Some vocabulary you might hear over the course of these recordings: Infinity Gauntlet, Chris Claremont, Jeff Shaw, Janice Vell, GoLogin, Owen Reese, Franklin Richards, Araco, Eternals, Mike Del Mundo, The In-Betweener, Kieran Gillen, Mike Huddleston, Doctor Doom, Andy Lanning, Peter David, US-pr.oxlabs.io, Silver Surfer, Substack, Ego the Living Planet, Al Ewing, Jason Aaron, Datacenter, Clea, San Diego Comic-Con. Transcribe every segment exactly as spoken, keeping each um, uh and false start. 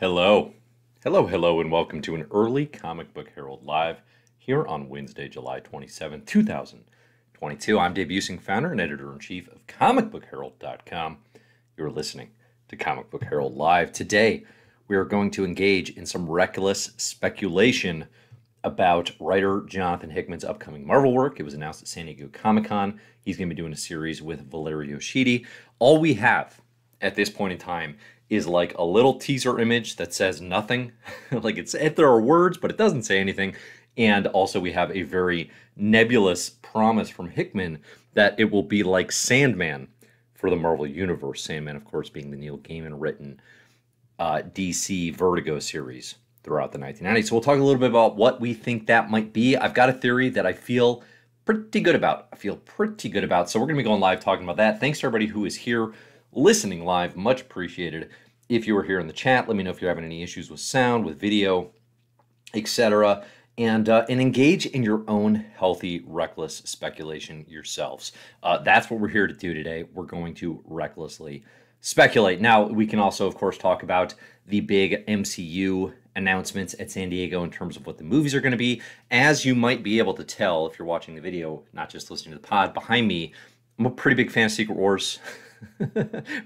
Hello. Hello, hello, and welcome to an early Comic Book Herald Live here on Wednesday, July twenty-seventh, two thousand twenty-two. I'm Dave Busing, founder and editor-in-chief of Comic Book Herald dot com. You're listening to Comic Book Herald Live. Today, we are going to engage in some reckless speculation about writer Jonathan Hickman's upcoming Marvel work. It was announced at San Diego Comic-Con. He's going to be doing a series with Valerio Schiti. All we have at this point in time is like a little teaser image that says nothing. Like it's, if there are words, but it doesn't say anything. And also we have a very nebulous promise from Hickman that it will be like Sandman for the Marvel Universe. Sandman, of course, being the Neil Gaiman written uh, D C Vertigo series throughout the nineteen nineties. So we'll talk a little bit about what we think that might be. I've got a theory that I feel pretty good about. I feel pretty good about. So we're gonna be going live talking about that. Thanks to everybody who is here listening live, much appreciated. If you were here in the chat, let me know if you're having any issues with sound, with video, et cetera, and uh, and engage in your own healthy, reckless speculation yourselves. Uh, that's what we're here to do today. We're going to recklessly speculate. Now, we can also, of course, talk about the big M C U announcements at San Diego in terms of what the movies are going to be. As you might be able to tell if you're watching the video, not just listening to the pod, behind me, I'm a pretty big fan of Secret Wars.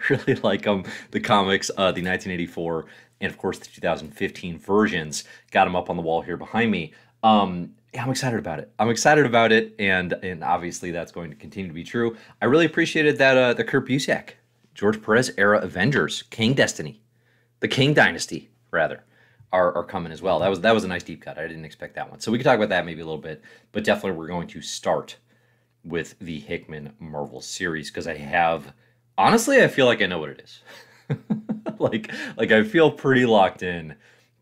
Really like um, the comics, uh, the nineteen eighty-four and, of course, the two thousand fifteen versions. Got them up on the wall here behind me. Um, yeah, I'm excited about it. I'm excited about it, and and obviously that's going to continue to be true. I really appreciated that uh, the Kurt Busiek, George Perez-era Avengers, King Destiny, the King Dynasty, rather, are, are coming as well. That was, that was a nice deep cut. I didn't expect that one. So we could talk about that maybe a little bit, but definitely we're going to start with the Hickman Marvel series because I have... Honestly, I feel like I know what it is. like, like I feel pretty locked in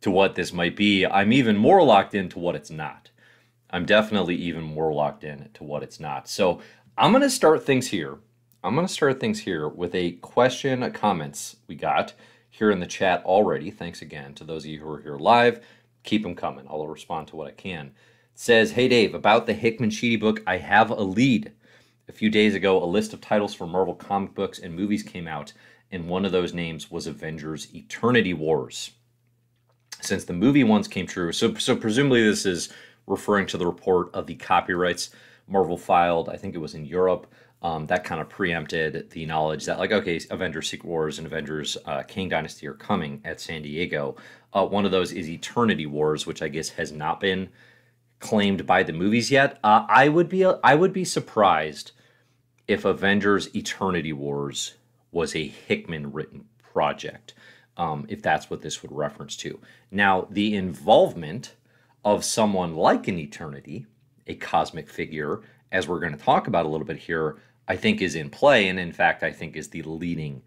to what this might be. I'm even more locked in to what it's not. I'm definitely even more locked in to what it's not. So I'm going to start things here. I'm going to start things here with a question, a comments we got here in the chat already. Thanks again to those of you who are here live. Keep them coming. I'll respond to what I can. It says, hey, Dave, about the Hickman Schiti book, I have a lead. A few days ago, a list of titles for Marvel comic books and movies came out, and one of those names was Avengers Eternity Wars. Since the movie ones came true, so, so presumably this is referring to the report of the copyrights Marvel filed, I think it was in Europe, um, that kind of preempted the knowledge that, like, okay, Avengers Secret Wars and Avengers uh, King Dynasty are coming at San Diego. Uh, one of those is Eternity Wars, which I guess has not been claimed by the movies yet. Uh, I would be I would be surprised if Avengers Eternity Wars was a Hickman-written project, um, if that's what this would reference to. Now, the involvement of someone like an Eternity, a cosmic figure, as we're going to talk about a little bit here, I think is in play, and in fact, I think is the leading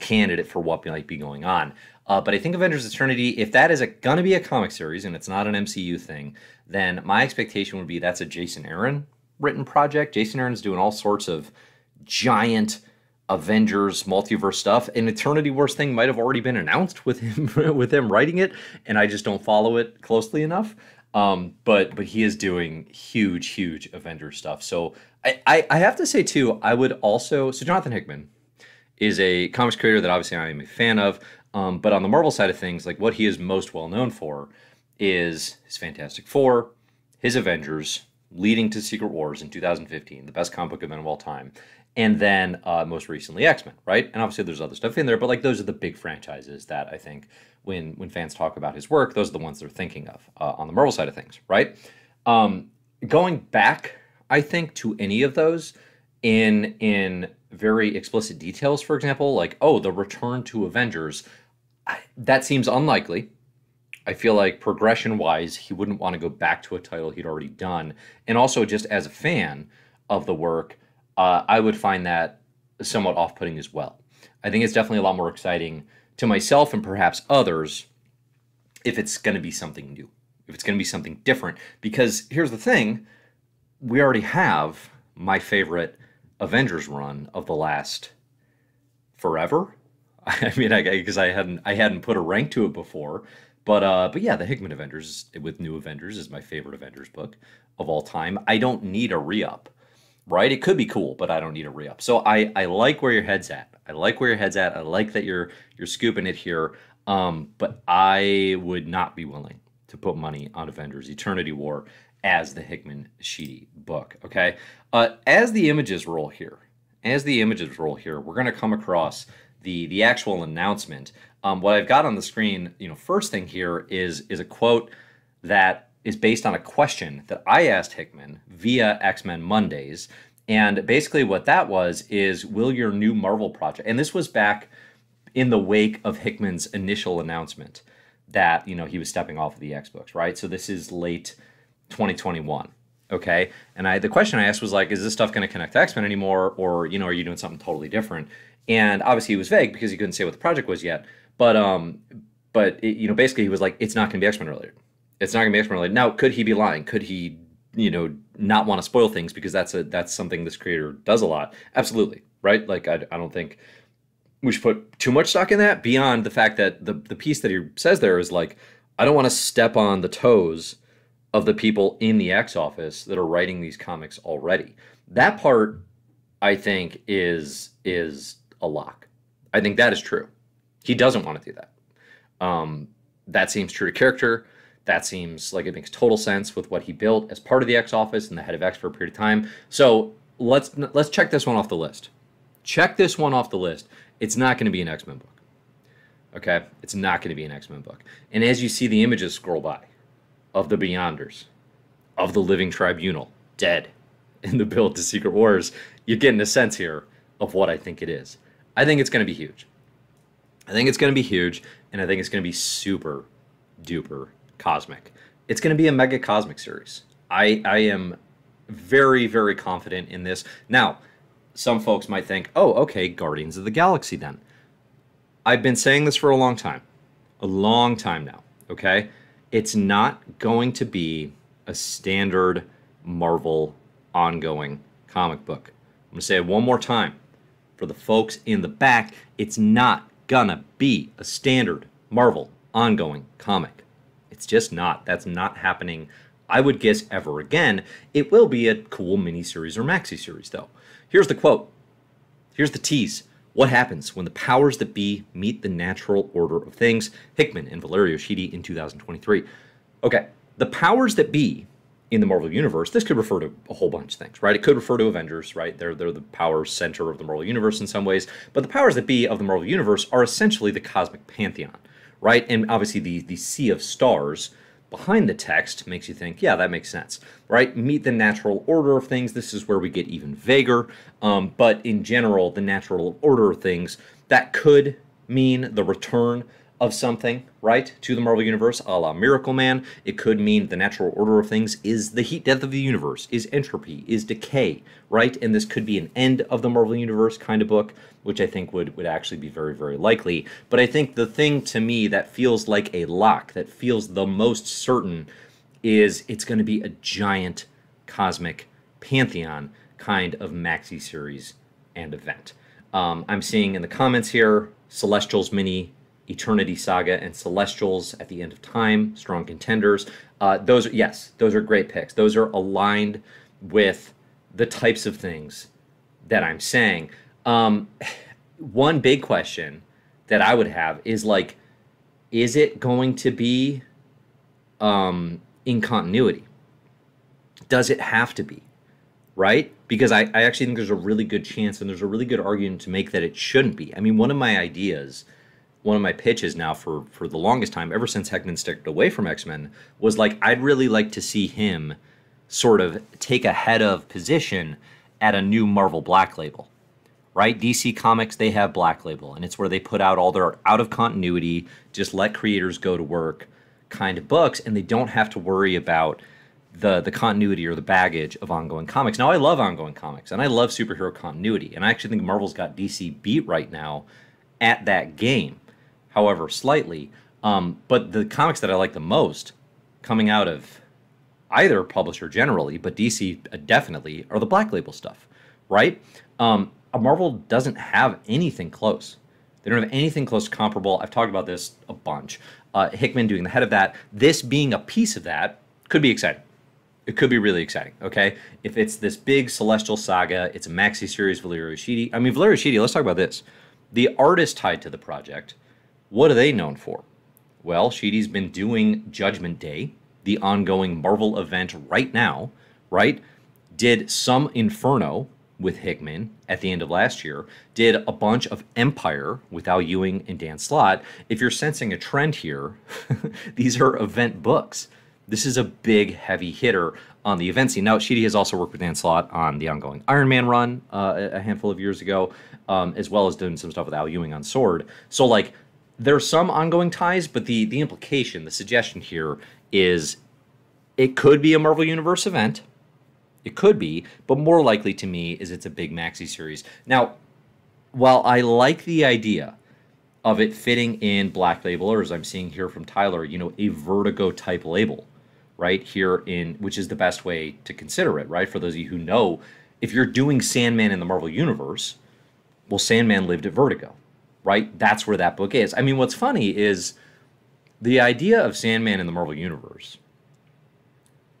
candidate for what might be going on. Uh, but I think Avengers Eternity, if that is going to be a comic series, and it's not an M C U thing, then my expectation would be that's a Jason Aaron written project. Jason Aaron's doing all sorts of giant Avengers multiverse stuff. An Eternity Wars thing might have already been announced with him with him writing it, and I just don't follow it closely enough. Um, but but he is doing huge, huge Avengers stuff. So I, I, I have to say, too, I would also... So Jonathan Hickman is a comics creator that obviously I am a fan of, um, but on the Marvel side of things, like what he is most well known for is his Fantastic Four, his Avengers, leading to Secret Wars in two thousand fifteen, the best comic book event of all time, and then uh, most recently X-Men, right? And obviously there's other stuff in there, but like those are the big franchises that I think when when fans talk about his work, those are the ones they're thinking of uh, on the Marvel side of things, right? Um, going back, I think, to any of those in in very explicit details, for example, like, oh, the return to Avengers, I, that seems unlikely. I feel like progression-wise, he wouldn't want to go back to a title he'd already done. And also, just as a fan of the work, uh, I would find that somewhat off-putting as well. I think it's definitely a lot more exciting to myself and perhaps others if it's going to be something new, if it's going to be something different. Because here's the thing, we already have my favorite Avengers run of the last forever. I mean, I because I hadn't I hadn't put a rank to it before. But uh, but yeah, the Hickman Avengers with New Avengers is my favorite Avengers book of all time. I don't need a re-up, right? It could be cool, but I don't need a re-up. So I, I like where your head's at. I like where your head's at. I like that you're you're scooping it here. Um, but I would not be willing to put money on Avengers Eternity War as the Hickman Schiti book, okay? Uh, as the images roll here, as the images roll here, we're going to come across the, the actual announcement. Um, what I've got on the screen, you know, first thing here is, is a quote that is based on a question that I asked Hickman via X-Men Mondays. And basically what that was is, will your new Marvel project, and this was back in the wake of Hickman's initial announcement that, you know, he was stepping off of the X-Books, right? So this is late twenty twenty-one, okay? And I, the question I asked was like, is this stuff going to connect to X-Men anymore? Or, you know, are you doing something totally different? And obviously he was vague because he couldn't say what the project was yet. But, um, but it, you know, basically he was like, it's not going to be X-Men related. It's not going to be X-Men related. Now, could he be lying? Could he, you know, not want to spoil things? Because that's a that's something this creator does a lot. Absolutely, right? Like, I, I don't think we should put too much stock in that beyond the fact that the, the piece that he says there is like, I don't want to step on the toes of the people in the X office that are writing these comics already. That part, I think, is is a lock. I think that is true. He doesn't want to do that. Um, that seems true to character. That seems like it makes total sense with what he built as part of the X office and the head of X for a period of time. So let's let's check this one off the list. Check this one off the list. It's not going to be an X-Men book. Okay? It's not going to be an X-Men book. And as you see the images scroll by, of the Beyonders, of the Living Tribunal, dead in the build to Secret Wars, you're getting a sense here of what I think it is. I think it's going to be huge. I think it's going to be huge, and I think it's going to be super duper cosmic. It's going to be a mega cosmic series. I, I am very, very confident in this. Now, some folks might think, oh, okay, Guardians of the Galaxy then. I've been saying this for a long time, a long time now, okay? It's not going to be a standard Marvel ongoing comic book. I'm going to say it one more time. For the folks in the back, it's not going to be a standard Marvel ongoing comic. It's just not. That's not happening, I would guess, ever again. It will be a cool miniseries or maxi-series, though. Here's the quote. Here's the tease. What happens when the powers that be meet the natural order of things? Hickman and Valerio Schiti in two thousand twenty-three. Okay, the powers that be in the Marvel Universe, this could refer to a whole bunch of things, right? It could refer to Avengers, right? They're, they're the power center of the Marvel Universe in some ways. But the powers that be of the Marvel Universe are essentially the cosmic pantheon, right? And obviously the, the sea of stars behind the text makes you think, yeah, that makes sense, right? Meet the natural order of things. This is where we get even vaguer. Um, but in general, the natural order of things, that could mean the return of something, right, to the Marvel Universe, a la Miracle Man. It could mean the natural order of things is the heat death of the universe, is entropy, is decay, right? And this could be an end of the Marvel Universe kind of book, which I think would, would actually be very, very likely. But I think the thing to me that feels like a lock, that feels the most certain, is it's going to be a giant cosmic pantheon kind of maxi series and event. Um, I'm seeing in the comments here, Celestials mini, Eternity Saga, and Celestials at the End of Time, strong contenders. Uh, those are, yes, those are great picks. Those are aligned with the types of things that I'm saying. Um, one big question that I would have is like, is it going to be um, in continuity? Does it have to be, right? Because I, I actually think there's a really good chance and there's a really good argument to make that it shouldn't be. I mean, one of my ideas... One of my pitches now for, for the longest time, ever since Hickman stepped away from X-Men, was like, I'd really like to see him sort of take a head of position at a new Marvel Black Label, right? D C Comics, they have Black Label, and it's where they put out all their out-of-continuity, just let creators go to work kind of books, and they don't have to worry about the, the continuity or the baggage of ongoing comics. Now, I love ongoing comics, and I love superhero continuity, and I actually think Marvel's got D C beat right now at that game. However, slightly. Um, but the comics that I like the most coming out of either publisher generally, but D C definitely, are the Black Label stuff, right? Um, Marvel doesn't have anything close. They don't have anything close to comparable. I've talked about this a bunch. Uh, Hickman doing the head of that. This being a piece of that could be exciting. It could be really exciting, okay? If it's this big Celestial saga, it's a maxi series, Valerio Schiti. I mean, Valerio Schiti, let's talk about this. The artist tied to the project What are they known for? Well, Schiti's been doing Judgment Day, the ongoing Marvel event right now, right? Did some Inferno with Hickman at the end of last year, did a bunch of Empire with Al Ewing and Dan Slott. If you're sensing a trend here, these are event books. This is a big heavy hitter on the event scene. Now, Schiti has also worked with Dan Slott on the ongoing Iron Man run uh, a handful of years ago, um, as well as doing some stuff with Al Ewing on Sword. So, like, there's some ongoing ties, but the, the implication, the suggestion here is it could be a Marvel Universe event. It could be, but more likely to me is it's a big maxi series. Now, while I like the idea of it fitting in Black Label, or as I'm seeing here from Tyler, you know, a Vertigo-type label, right, here in, which is the best way to consider it, right? For those of you who know, if you're doing Sandman in the Marvel Universe, well, Sandman lived at Vertigo, right? That's where that book is. I mean, what's funny is the idea of Sandman in the Marvel Universe,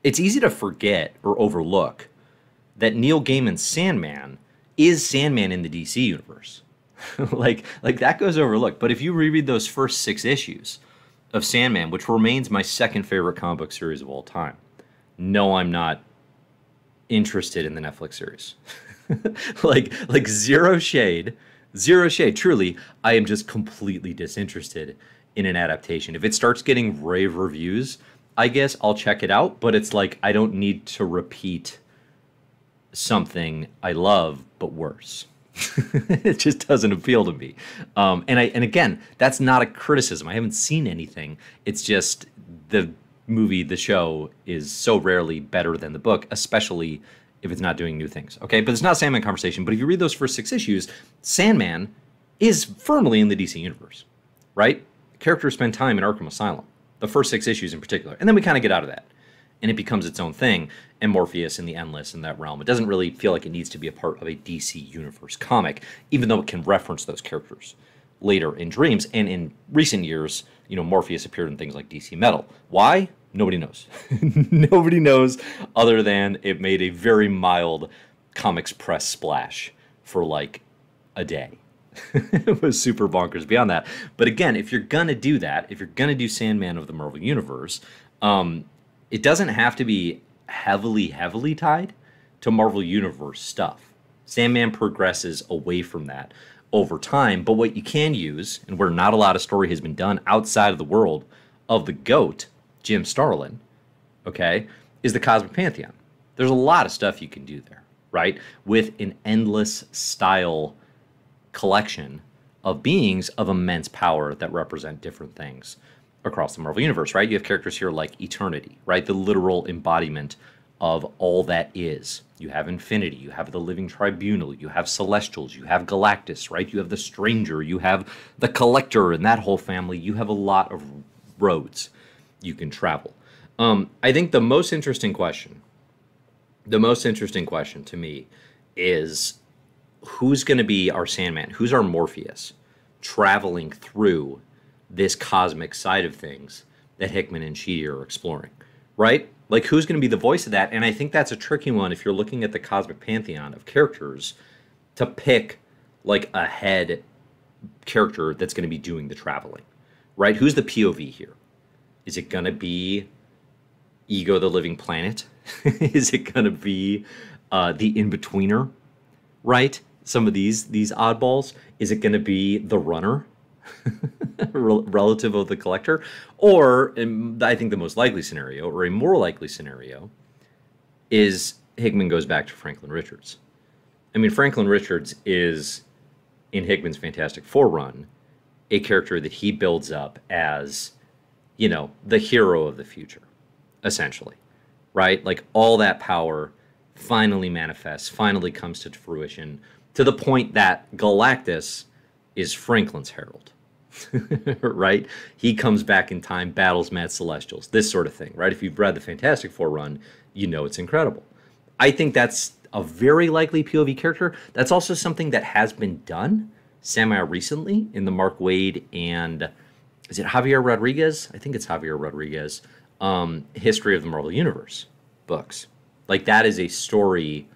it's easy to forget or overlook that Neil Gaiman's Sandman is Sandman in the D C universe. like, like that goes overlooked. But if you reread those first six issues of Sandman, which remains my second favorite comic book series of all time, no, I'm not interested in the Netflix series. like, like zero shade, zero shade. Truly, I am just completely disinterested in an adaptation. If it starts getting rave reviews, I guess I'll check it out, but it's like I don't need to repeat something I love, but worse. It just doesn't appeal to me. Um, and I and again, that's not a criticism. I haven't seen anything. It's just the movie, the show is so rarely better than the book, especially if it's not doing new things. Okay, but it's not a Sandman conversation. But if you read those first six issues, Sandman is firmly in the D C universe, right? Characters spend time in Arkham Asylum. The first six issues in particular. And then we kind of get out of that. And it becomes its own thing. And Morpheus and the Endless in that realm. It doesn't really feel like it needs to be a part of a D C Universe comic, even though it can reference those characters later in Dreams. And in recent years, you know, Morpheus appeared in things like D C Metal. Why? Nobody knows. Nobody knows other than it made a very mild comics press splash for like a day. It was super bonkers beyond that. But again, if you're going to do that, if you're going to do Sandman of the Marvel Universe, um, it doesn't have to be heavily, heavily tied to Marvel Universe stuff. Sandman progresses away from that over time. But what you can use, and where not a lot of story has been done outside of the world of the GOAT, Jim Starlin, okay, is the Cosmic Pantheon. There's a lot of stuff you can do there, right? With an endless style collection of beings of immense power that represent different things across the Marvel Universe, right? You have characters here like Eternity, right? The literal embodiment of all that is. You have Infinity, you have the Living Tribunal, you have Celestials, you have Galactus, right? You have the Stranger, you have the Collector and that whole family. You have a lot of roads you can travel. Um, I think the most interesting question, the most interesting question to me is, who's going to be our Sandman? Who's our Morpheus traveling through this cosmic side of things that Hickman and Schiti are exploring, right? Like, who's going to be the voice of that? And I think that's a tricky one if you're looking at the Cosmic Pantheon of characters to pick, like, a head character that's going to be doing the traveling, right? Who's the P O V here? Is it going to be Ego the Living Planet? Is it going to be uh, the In-Betweener, right? Some of these these oddballs. Is it going to be the Runner, relative of the Collector? Or, and I think the most likely scenario, or a more likely scenario, is Hickman goes back to Franklin Richards. I mean, Franklin Richards is, in Hickman's Fantastic Four run, a character that he builds up as, you know, the hero of the future, essentially, right? Like, all that power finally manifests, finally comes to fruition, to the point that Galactus is Franklin's herald, right? He comes back in time, battles Mad Celestials, this sort of thing, right? If you've read the Fantastic Four run, you know it's incredible. I think that's a very likely P O V character. That's also something that has been done semi-recently in the Mark Waid and, is it Javier Rodriguez? I think it's Javier Rodriguez, um, History of the Marvel Universe books. Like, that is a story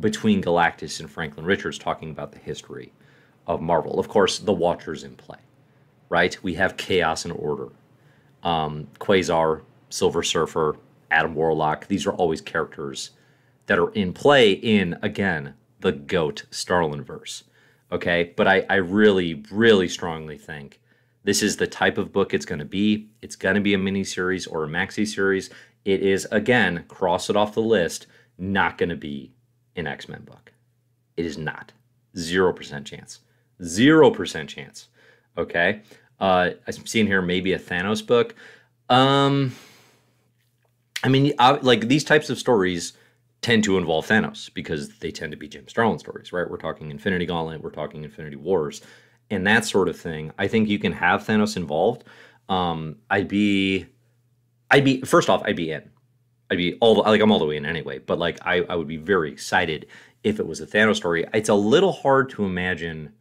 between Galactus and Franklin Richards talking about the history of Marvel. Of course, the Watcher's in play, right? We have chaos and order. Um, Quasar, Silver Surfer, Adam Warlock, these are always characters that are in play in, again, the GOAT Starlinverse, okay? But I, I really, really strongly think this is the type of book it's going to be. It's going to be a miniseries or a maxi series. It is, again, cross it off the list, not going to be an X-Men book. It is not. Zero percent chance. Zero percent chance, okay? Uh, I'm seeing here maybe a Thanos book. Um, I mean, I, like, these types of stories tend to involve Thanos because they tend to be Jim Starlin stories, right? We're talking Infinity Gauntlet. We're talking Infinity Wars. And that sort of thing. I think you can have Thanos involved. Um, I'd be, I'd be first off, I'd be in. I'd be all the, like I'm all the way in anyway. But like I, I would be very excited if it was a Thanos story. It's a little hard to imagine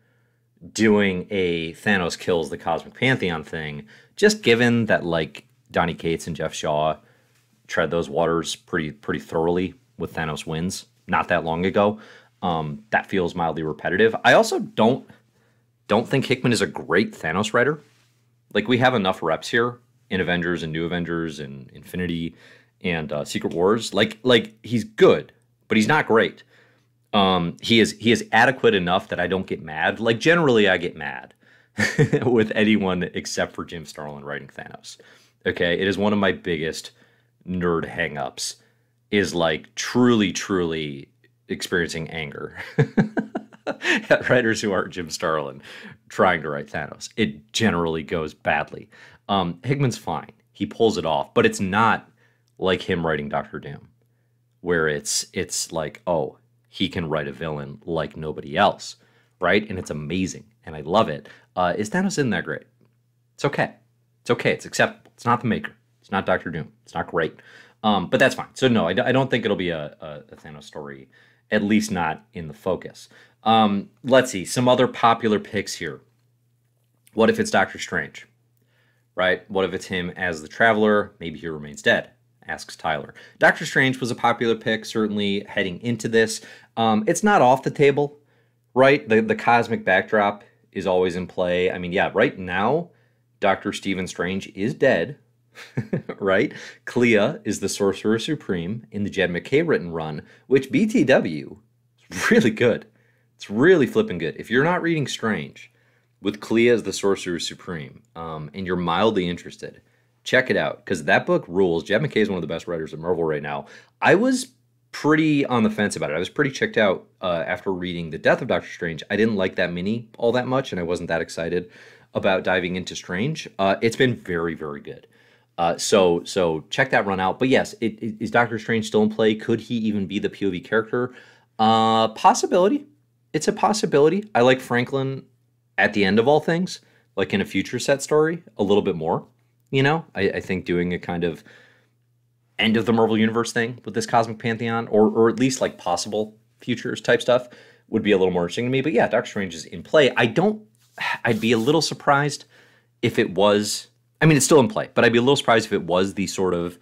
doing a Thanos kills the Cosmic Pantheon thing, just given that like Donny Cates and Jeff Shaw tread those waters pretty pretty thoroughly with Thanos wins not that long ago. Um, that feels mildly repetitive. I also don't. Don't think Hickman is a great Thanos writer. Like, we have enough reps here in Avengers and New Avengers and Infinity and uh, Secret Wars. Like, like he's good, but he's not great. Um, he is he is adequate enough that I don't get mad. Like, generally, I get mad with anyone except for Jim Starlin writing Thanos. Okay, it is one of my biggest nerd hangups. Is like truly, truly experiencing anger. At writers who aren't Jim Starlin trying to write Thanos. It generally goes badly. Um, Hickman's fine. He pulls it off, but it's not like him writing Doctor Doom, where it's it's like, oh, he can write a villain like nobody else, right? And it's amazing, and I love it. Uh, is Thanos in that great? It's okay. It's okay. It's acceptable. It's not the Maker. It's not Doctor Doom. It's not great, um, but that's fine. So no, I, I don't think it'll be a, a, a Thanos story, at least not in the focus. Um, let's see, some other popular picks here. What if it's Doctor Strange, right? What if it's him as the Traveler? Maybe he remains dead, asks Tyler. Doctor Strange was a popular pick, certainly heading into this. Um, it's not off the table, right? The, the cosmic backdrop is always in play. I mean, yeah, right now, Doctor Stephen Strange is dead, right? Clea is the Sorcerer Supreme in the Jed McKay written run, which B T W is really good. It's really flipping good. If you're not reading Strange with Clea as the Sorcerer Supreme um, and you're mildly interested, check it out because that book rules. Jed McKay is one of the best writers of Marvel right now. I was pretty on the fence about it. I was pretty checked out uh, after reading The Death of Doctor Strange. I didn't like that mini all that much and I wasn't that excited about diving into Strange. Uh, it's been very, very good. Uh, so so check that run out. But yes, it, it, is Doctor Strange still in play? Could he even be the P O V character? Uh, possibility. It's a possibility. I like Franklin at the end of all things, like in a future set story, a little bit more. You know, I, I think doing a kind of end of the Marvel Universe thing with this Cosmic Pantheon, or or at least like possible futures type stuff would be a little more interesting to me. But yeah, Doctor Strange is in play. I don't, I'd be a little surprised if it was, I mean, it's still in play, but I'd be a little surprised if it was the sort of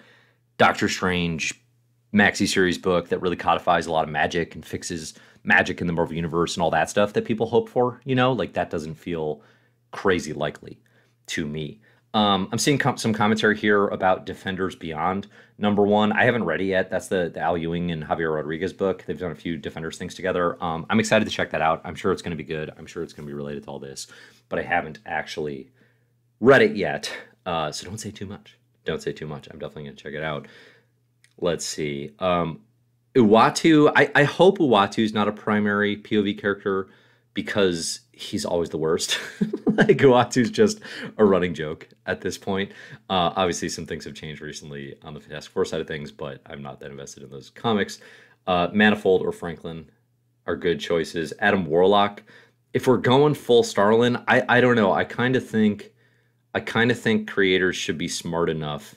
Doctor Strange maxi series book that really codifies a lot of magic and fixes magic in the Marvel Universe and all that stuff that people hope for, you know, like that doesn't feel crazy likely to me. Um, I'm seeing com some commentary here about Defenders Beyond, number one. I haven't read it yet. That's the, the Al Ewing and Javier Rodriguez book. They've done a few Defenders things together. Um, I'm excited to check that out. I'm sure it's going to be good. I'm sure it's going to be related to all this, but I haven't actually read it yet. Uh, so don't say too much. Don't say too much. I'm definitely going to check it out. Let's see. Um, Uatu, I, I hope Uatu is not a primary P O V character because he's always the worst. Like Uatu's just a running joke at this point. Uh, obviously, some things have changed recently on the Fantastic Four side of things, but I'm not that invested in those comics. Uh, Manifold or Franklin are good choices. Adam Warlock, if we're going full Starlin, I, I don't know. I kind of think, I kind of think creators should be smart enough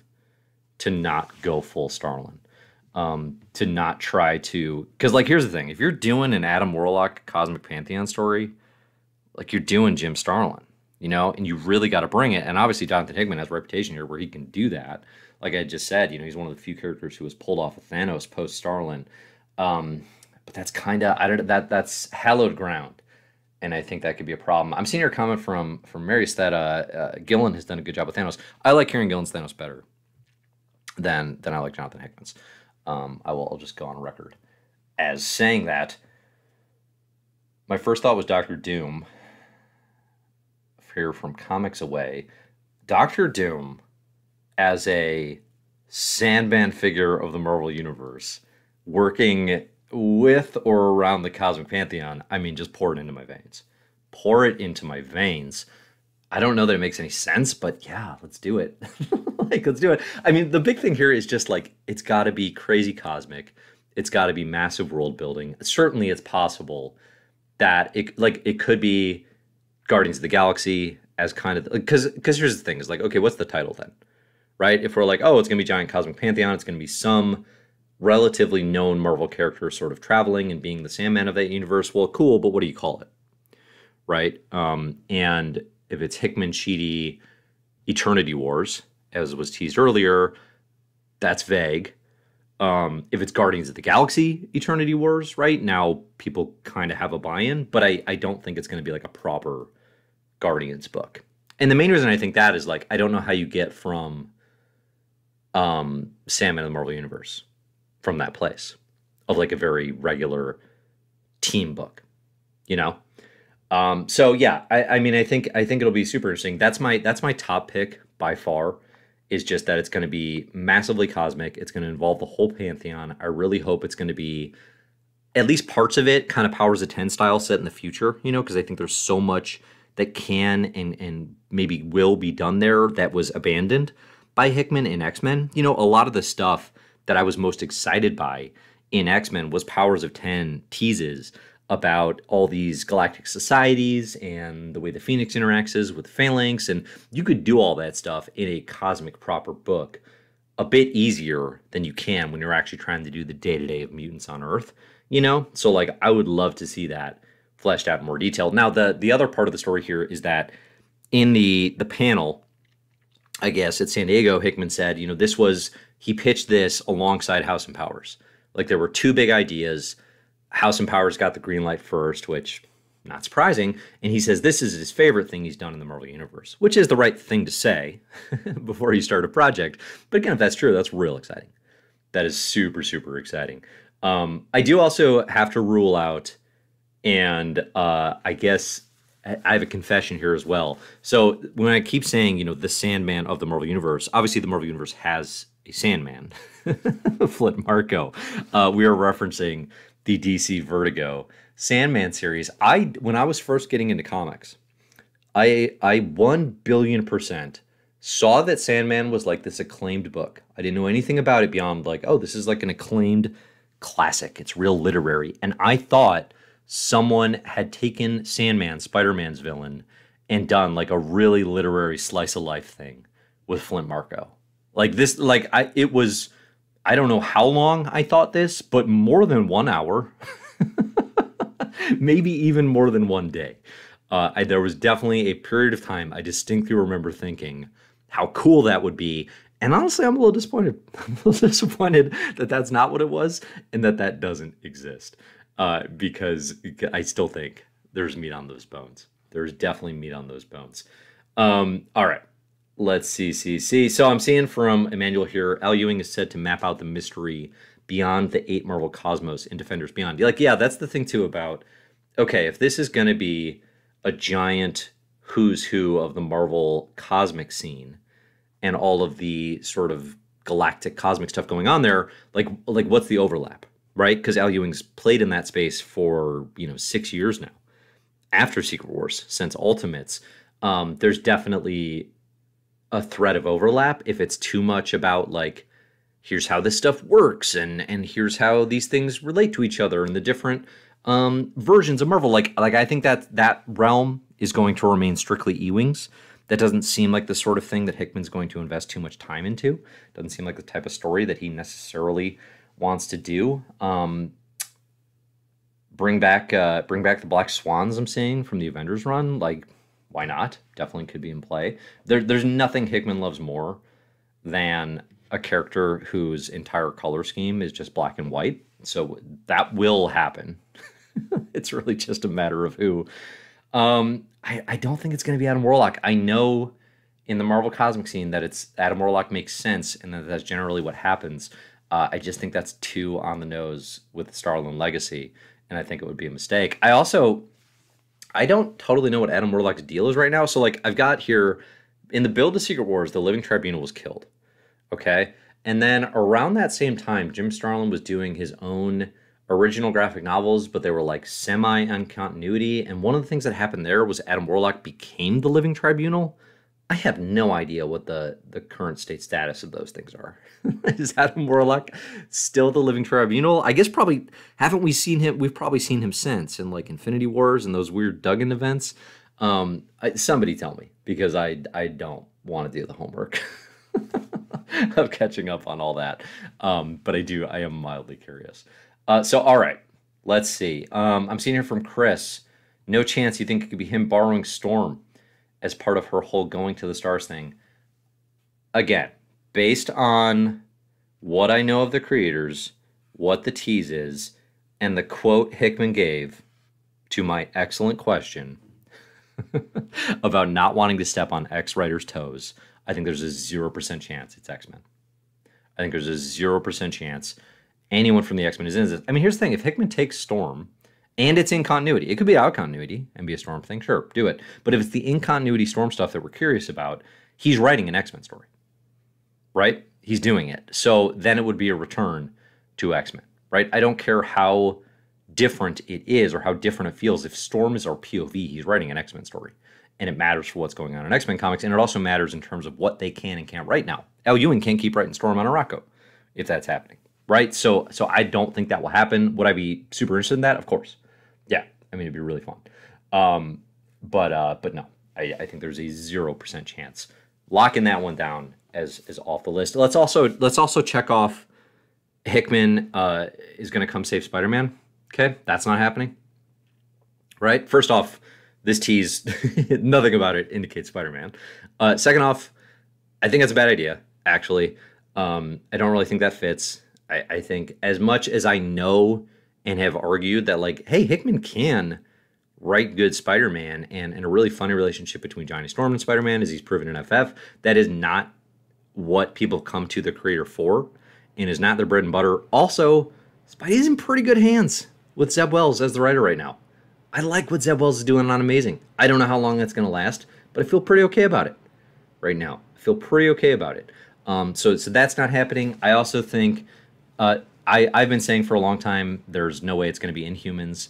to not go full Starlin. Um, to not try to, because like here's the thing: if you're doing an Adam Warlock Cosmic Pantheon story, like you're doing Jim Starlin, you know, and you really got to bring it. And obviously, Jonathan Hickman has a reputation here where he can do that. Like I just said, you know, he's one of the few characters who was pulled off of Thanos post Starlin. Um, but that's kind of I don't that that's hallowed ground and I think that could be a problem. I'm seeing your comment from from Marius that uh, uh, Gillen has done a good job with Thanos. I like Kieran Gillen's Thanos better than than I like Jonathan Hickman's. Um, I will I'll just go on record as saying that. My first thought was Doctor Doom. Here from Comics Away, Doctor Doom as a Sandman figure of the Marvel Universe, working with or around the cosmic pantheon. I mean, just pour it into my veins. Pour it into my veins. I don't know that it makes any sense, but yeah, let's do it. Like, let's do it. I mean, the big thing here is just like, it's got to be crazy cosmic. It's got to be massive world building. Certainly it's possible that it, like, it could be Guardians of the Galaxy as kind of, because because here's the thing is like, okay, what's the title then, right? If we're like, oh, it's gonna be giant cosmic pantheon, it's gonna be some relatively known Marvel character sort of traveling and being the Sandman of that universe. Well, cool, but what do you call it, right? Um, and if it's Hickman, Schiti, Eternity Wars, as was teased earlier, that's vague. Um, if it's Guardians of the Galaxy, Eternity Wars, right now people kind of have a buy-in, but I, I don't think it's going to be like a proper Guardians book. And the main reason I think that is like, I don't know how you get from um, Sandman of the Marvel Universe from that place of like a very regular team book, you know? Um, so yeah, I, I mean, I think I think it'll be super interesting. That's my that's my top pick by far. Is just that it's going to be massively cosmic. It's going to involve the whole pantheon. I really hope it's going to be, at least parts of it, kind of Powers of ten style set in the future, you know, because I think there's so much that can and and maybe will be done there that was abandoned by Hickman in X-Men. You know, a lot of the stuff that I was most excited by in X-Men was Powers of ten teases about all these galactic societies and the way the Phoenix interacts with Phalanx, and you could do all that stuff in a cosmic proper book a bit easier than you can when you're actually trying to do the day-to-day of mutants on Earth, you know? So, like, I would love to see that fleshed out in more detail. Now, the, the other part of the story here is that in the, the panel, I guess, at San Diego, Hickman said, you know, this was, he pitched this alongside House and Powers. Like, there were two big ideas. House and Powers got the green light first, which, not surprising, and he says this is his favorite thing he's done in the Marvel Universe, which is the right thing to say before you start a project. But again, if that's true, that's real exciting. That is super, super exciting. Um, I do also have to rule out, and uh, I guess I have a confession here as well. So when I keep saying, you know, the Sandman of the Marvel Universe, obviously the Marvel Universe has a Sandman, Flint Marko. Uh, we are referencing the D C Vertigo Sandman series. I, when I was first getting into comics, I, I one billion percent saw that Sandman was like this acclaimed book. I didn't know anything about it beyond like, oh, this is like an acclaimed classic. It's real literary. And I thought someone had taken Sandman, Spider-Man's villain, and done like a really literary slice of life thing with Flint Marko. Like this, like I, it was, I don't know how long I thought this, but more than one hour, maybe even more than one day. Uh, I, there was definitely a period of time I distinctly remember thinking how cool that would be. And honestly, I'm a little disappointed. I'm a little disappointed that that's not what it was and that that doesn't exist, uh, because I still think there's meat on those bones. There's definitely meat on those bones. Um, all right. Let's see, see, see. So I'm seeing from Emmanuel here, Al Ewing is said to map out the mystery beyond the eight Marvel Cosmos in Defenders Beyond. Like, yeah, that's the thing too about, okay, if this is going to be a giant who's who of the Marvel cosmic scene and all of the sort of galactic cosmic stuff going on there, like, like what's the overlap, right? Because Al Ewing's played in that space for, you know, six years now, after Secret Wars, since Ultimates. Um, there's definitely a thread of overlap if it's too much about like, here's how this stuff works and and here's how these things relate to each other and the different um, versions of Marvel. Like, like I think that that realm is going to remain strictly Ewing's. That doesn't seem like the sort of thing that Hickman's going to invest too much time into. Doesn't seem like the type of story that he necessarily wants to do. Um, bring back uh, bring back the Black Swans, I'm saying, from the Avengers run. Like, why not? Definitely could be in play. There, there's nothing Hickman loves more than a character whose entire color scheme is just black and white. So that will happen. It's really just a matter of who Um, I, I don't think it's going to be Adam Warlock. I know in the Marvel Cosmic scene that it's Adam Warlock makes sense, and that that's generally what happens. Uh, I just think that's too on the nose with the Starlin legacy, and I think it would be a mistake. I also, I don't totally know what Adam Warlock's deal is right now. So, like, I've got here, in the build of Secret Wars, the Living Tribunal was killed, okay? And then around that same time, Jim Starlin was doing his own original graphic novels, but they were, like, semi-uncontinuity. And one of the things that happened there was Adam Warlock became the Living Tribunal. I have no idea what the, the current state status of those things are. Is Adam Warlock still the Living Tribunal? I guess probably haven't we seen him? We've probably seen him since in like Infinity Wars and those weird Duggan events. Um, I, somebody tell me, because I, I don't want to do the homework of catching up on all that. Um, but I do, I am mildly curious. Uh, so, all right, let's see. Um, I'm seeing here from Chris. No chance you think it could be him borrowing Storm as part of her whole going to the stars thing. Again, based on what I know of the creators, what the tease is, and the quote Hickman gave to my excellent question about not wanting to step on X writers' toes, I think there's a zero percent chance it's X-Men. I think there's a zero percent chance anyone from the X-Men is in this. I mean, here's the thing. If Hickman takes Storm, and it's in continuity. It could be out of continuity and be a Storm thing. Sure, do it. But if it's the in continuity Storm stuff that we're curious about, he's writing an X-Men story, right? He's doing it. So then it would be a return to X-Men, right? I don't care how different it is or how different it feels. If Storm is our P O V, he's writing an X-Men story. And it matters for what's going on in X-Men comics. And it also matters in terms of what they can and can't write now. Al Ewing can't keep writing Storm on Araco if that's happening, right? So, so I don't think that will happen. Would I be super interested in that? Of course. Yeah, I mean, it'd be really fun. Um, but uh, but no, I, I think there's a zero percent chance. Locking that one down as, as off the list. Let's also let's also check off Hickman uh, is going to come save Spider-Man. Okay, that's not happening. Right? First off, this tease, nothing about it indicates Spider-Man. Uh, second off, I think that's a bad idea, actually. Um, I don't really think that fits. I, I think as much as I know and have argued that, like, hey, Hickman can write good Spider-Man, and, and a really funny relationship between Johnny Storm and Spider-Man, as he's proven in F F, that is not what people come to the creator for, and is not their bread and butter. Also, Spidey's in pretty good hands with Zeb Wells as the writer right now. I like what Zeb Wells is doing on Amazing. I don't know how long that's going to last, but I feel pretty okay about it right now. I feel pretty okay about it. Um, so, so that's not happening. I also think... Uh, I, I've been saying for a long time, there's no way it's going to be Inhumans.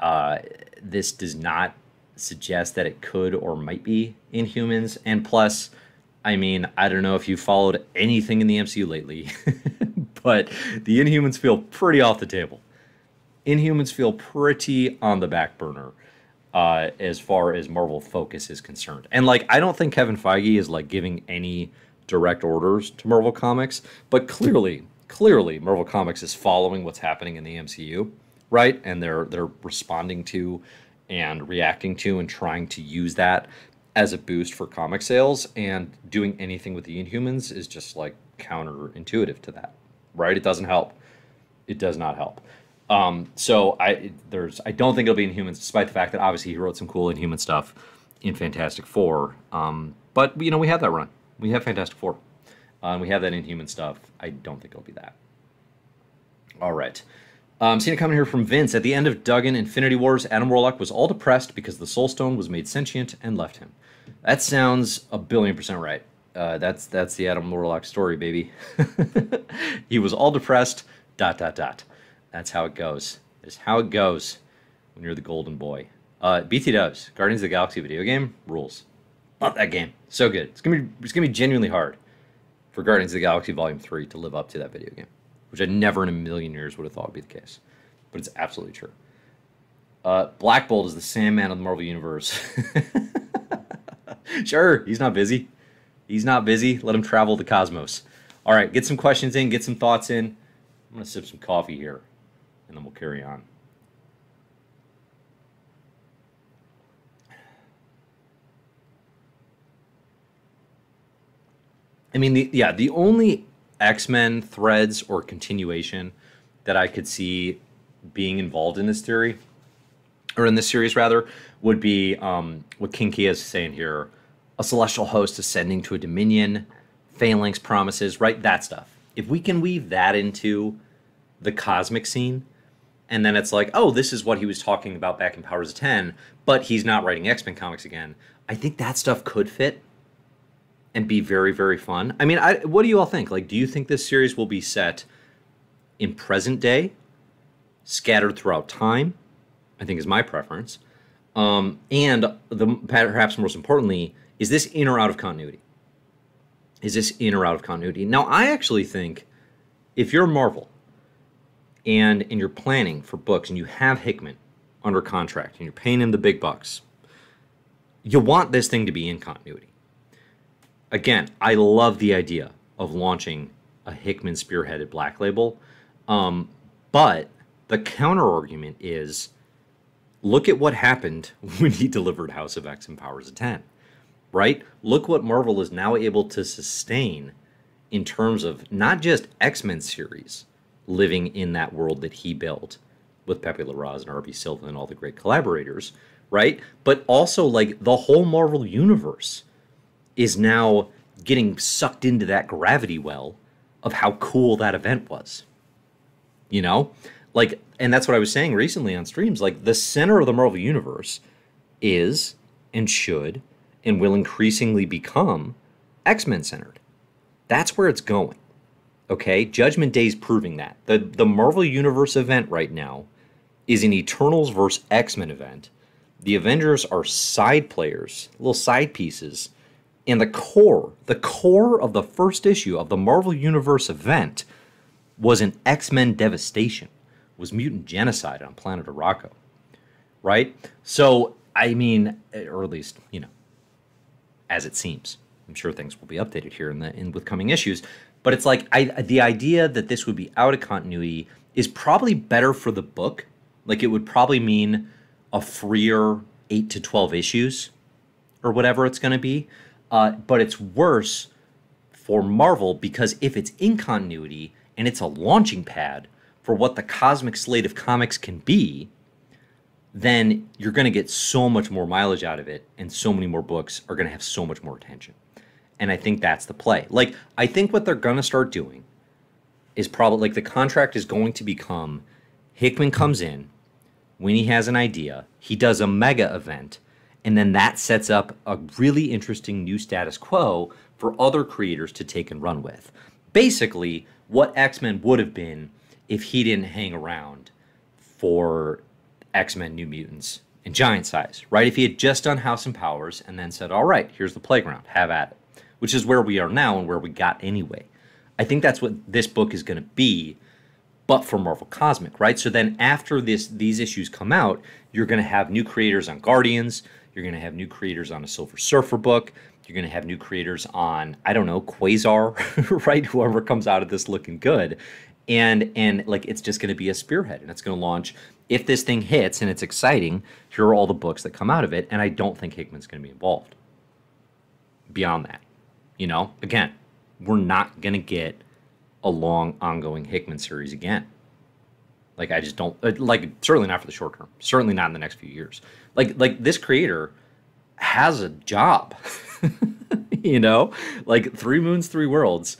Uh, this does not suggest that it could or might be Inhumans. And plus, I mean, I don't know if you followed anything in the M C U lately, but the Inhumans feel pretty off the table. Inhumans feel pretty on the back burner uh, as far as Marvel focus is concerned. And, like, I don't think Kevin Feige is, like, giving any direct orders to Marvel Comics, but clearly... Clearly, Marvel Comics is following what's happening in the M C U, right? And they're they're responding to and reacting to and trying to use that as a boost for comic sales. And doing anything with the Inhumans is just, like, counterintuitive to that, right? It doesn't help. It does not help. Um, so I there's I don't think it'll be Inhumans, despite the fact that obviously he wrote some cool Inhuman stuff in Fantastic Four. Um, but, you know, we have that run. We have Fantastic Four. Um, we have that Inhuman stuff. I don't think it'll be that. All right. Um, seeing it coming here from Vince. At the end of Duggan Infinity Wars, Adam Warlock was all depressed because the Soul Stone was made sentient and left him. That sounds a billion percent right. Uh, that's that's the Adam Warlock story, baby. He was all depressed, dot, dot, dot. That's how it goes. That's how it goes when you're the golden boy. Uh, B T Dubs, Guardians of the Galaxy video game, rules. Love that game. So good. It's going to be genuinely hard for Guardians of the Galaxy Volume three to live up to that video game, which I never in a million years would have thought would be the case. But it's absolutely true. Uh, Black Bolt is the Sandman of the Marvel Universe. Sure, he's not busy. He's not busy. Let him travel the cosmos. All right, get some questions in, get some thoughts in. I'm going to sip some coffee here, and then we'll carry on. I mean, the, yeah, the only X-Men threads or continuation that I could see being involved in this theory or in this series rather, would be um, what King Kia is saying here, a celestial host ascending to a dominion, phalanx promises, right? That stuff. If we can weave that into the cosmic scene, and then it's like, oh, this is what he was talking about back in Powers of ten, but he's not writing X-Men comics again. I think that stuff could fit and be very, very fun. I mean, I, what do you all think? Like, do you think this series will be set in present day, scattered throughout time? I think is my preference. Um, and the perhaps most importantly, is this in or out of continuity? Is this in or out of continuity? Now, I actually think if you're Marvel and, and you're planning for books and you have Hickman under contract and you're paying him the big bucks, you want this thing to be in continuity. Again, I love the idea of launching a Hickman spearheaded Black Label, um, but the counter-argument is, look at what happened when he delivered House of X and Powers of ten, right? Look what Marvel is now able to sustain in terms of not just X-Men series living in that world that he built with Pepe LaRoz and R B Silva and all the great collaborators, right? But also, like, the whole Marvel universe is now getting sucked into that gravity well of how cool that event was, you know? Like, and that's what I was saying recently on streams, like the center of the Marvel universe is and should and will increasingly become X-Men centered. That's where it's going, okay? Judgment Day's proving that. The, the Marvel universe event right now is an Eternals versus X-Men event. The Avengers are side players, little side pieces, and the core, the core of the first issue of the Marvel universe event was an X-Men devastation. Was mutant genocide on planet Araco, right? So, I mean, or at least, you know, as it seems. I'm sure things will be updated here in the in with coming issues. But it's like, I, the idea that this would be out of continuity is probably better for the book. Like, it would probably mean a freer eight to twelve issues or whatever it's going to be. Uh, but it's worse for Marvel because if it's in continuity and it's a launching pad for what the cosmic slate of comics can be, then you're going to get so much more mileage out of it, and so many more books are going to have so much more attention. And I think that's the play. Like, I think what they're going to start doing is probably, like, the contract is going to become, Hickman comes in, when he has an idea, he does a mega event, and then that sets up a really interesting new status quo for other creators to take and run with. Basically, what X-Men would have been if he didn't hang around for X-Men, New Mutants, and Giant Size, right? If he had just done House and Powers and then said, all right, here's the playground, have at it, which is where we are now and where we got anyway. I think that's what this book is going to be, but for Marvel Cosmic, right? So then after this, these issues come out, you're going to have new creators on Guardians, you're going to have new creators on a Silver Surfer book, you're going to have new creators on, I don't know, Quasar, right? Whoever comes out of this looking good. And, and like, it's just going to be a spearhead, and it's going to launch. If this thing hits and it's exciting, here are all the books that come out of it, and I don't think Hickman's going to be involved beyond that. You know, again, we're not going to get a long, ongoing Hickman series again. Like, I just don't, like, certainly not for the short term, certainly not in the next few years. Like, like this creator has a job, you know? Like, Three Moons, Three Worlds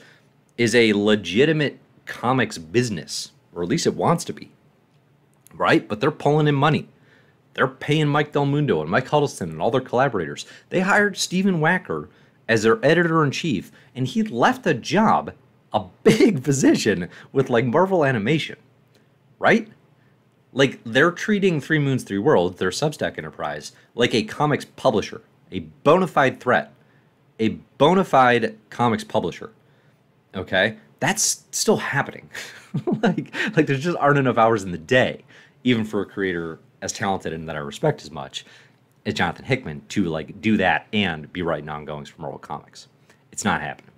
is a legitimate comics business, or at least it wants to be, right? But they're pulling in money. They're paying Mike Del Mundo and Mike Huddleston and all their collaborators. They hired Stephen Wacker as their editor-in-chief, and he left a job, a big position, with, like, Marvel Animation, right? Like, they're treating Three Moons, Three Worlds, their Substack enterprise, like a comics publisher, a bona fide threat, a bona fide comics publisher, okay? That's still happening. like, like there just aren't enough hours in the day, even for a creator as talented and that I respect as much as Jonathan Hickman, to, like, do that and be writing ongoings for Marvel Comics. It's not happening,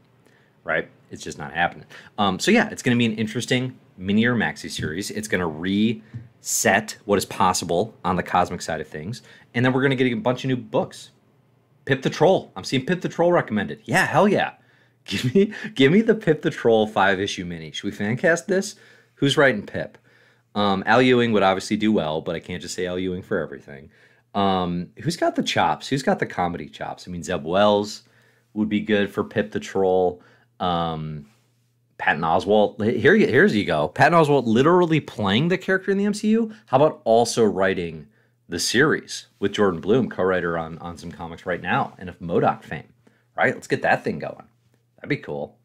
right? It's just not happening. Um, so yeah, it's going to be an interesting mini or maxi series. It's going to reset what is possible on the cosmic side of things, and then we're going to get a bunch of new books. Pip the Troll. I'm seeing Pip the Troll recommended. Yeah, hell yeah. Give me, give me the Pip the Troll five issue mini. Should we fan cast this? Who's writing Pip? Um, Al Ewing would obviously do well, but I can't just say Al Ewing for everything. Um, who's got the chops? Who's got the comedy chops? I mean, Zeb Wells would be good for Pip the Troll. Um, Patton Oswalt. Here, here's you go. Patton Oswalt literally playing the character in the M C U. How about also writing the series with Jordan Bloom, co-writer on on some comics right now, and of M O D O K fame. Right? Let's get that thing going. That'd be cool.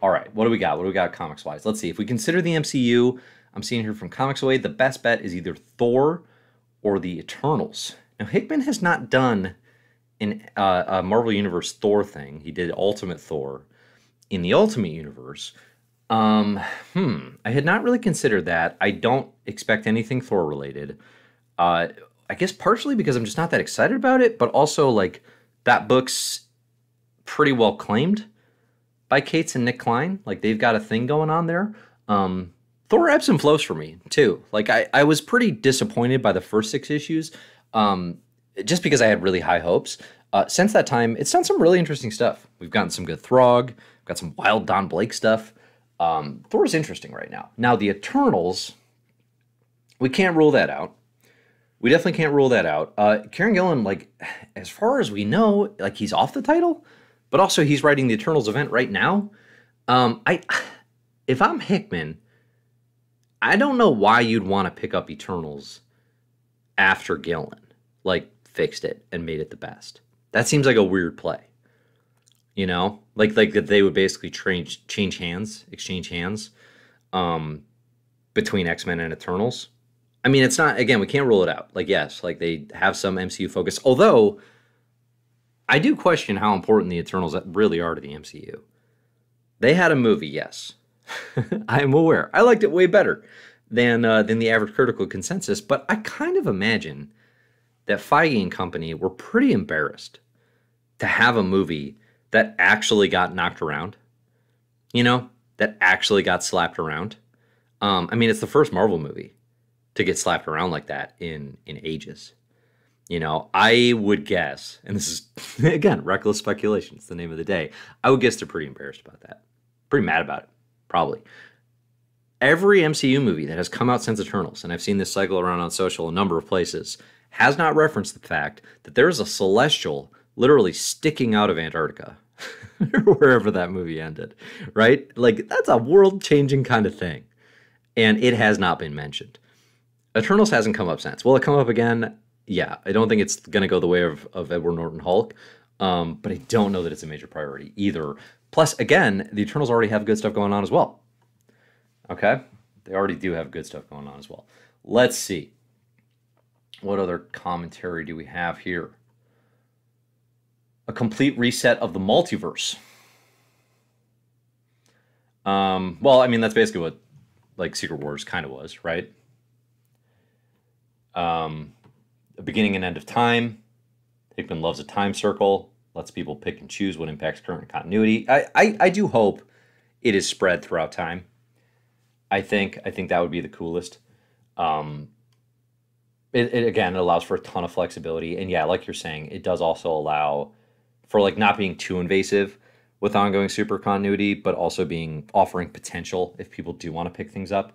All right, what do we got? What do we got comics-wise? Let's see. If we consider the M C U, I'm seeing here from Comics Away, the best bet is either Thor or the Eternals. Now, Hickman has not done an, uh, a Marvel Universe Thor thing. He did Ultimate Thor in the Ultimate Universe. Um, hmm, I had not really considered that. I don't expect anything Thor-related. Uh, I guess partially because I'm just not that excited about it, but also, like, that book's pretty well claimed by Cates and Nick Klein. Like, they've got a thing going on there. Um, Thor ebbs and flows for me, too. Like, I, I was pretty disappointed by the first six issues, um, just because I had really high hopes. Uh, since that time, it's done some really interesting stuff. We've gotten some good Throg, got some wild Don Blake stuff. Um, Thor's interesting right now. Now, the Eternals, we can't rule that out. We definitely can't rule that out. Uh, Kieran Gillen, like, as far as we know, like, he's off the title. But also, he's writing the Eternals event right now. Um, I, if I'm Hickman, I don't know why you'd want to pick up Eternals after Gillen, like, fixed it and made it the best. That seems like a weird play, you know? Like, like that they would basically change, change hands, exchange hands um, between X-Men and Eternals. I mean, it's not, again, we can't rule it out. Like, yes, like, they have some M C U focus, although I do question how important the Eternals really are to the M C U. They had a movie, yes. I am aware. I liked it way better than uh, than the average critical consensus, but I kind of imagine that Feige and company were pretty embarrassed to have a movie that actually got knocked around, you know, that actually got slapped around. Um, I mean, it's the first Marvel movie to get slapped around like that in, in ages. You know, I would guess, and this is, again, reckless speculation. It's the name of the day. I would guess they're pretty embarrassed about that. Pretty mad about it, probably. Every M C U movie that has come out since Eternals, and I've seen this cycle around on social a number of places, has not referenced the fact that there is a Celestial literally sticking out of Antarctica, wherever that movie ended, right? Like, that's a world-changing kind of thing, and it has not been mentioned. Eternals hasn't come up since. Will it come up again? Yeah, I don't think it's going to go the way of, of Edward Norton Hulk, um, but I don't know that it's a major priority either. Plus, again, the Eternals already have good stuff going on as well. Okay? They already do have good stuff going on as well. Let's see. What other commentary do we have here? A complete reset of the multiverse. Um, well, I mean, that's basically what, like, Secret Wars kind of was, right? Um... A beginning and end of time. Hickman loves a time circle. Lets people pick and choose what impacts current continuity. I, I, I do hope it is spread throughout time. I think I think that would be the coolest. Um, it, it again, it allows for a ton of flexibility. And yeah, like you're saying, it does also allow for, like, not being too invasive with ongoing super continuity, but also being offering potential if people do want to pick things up.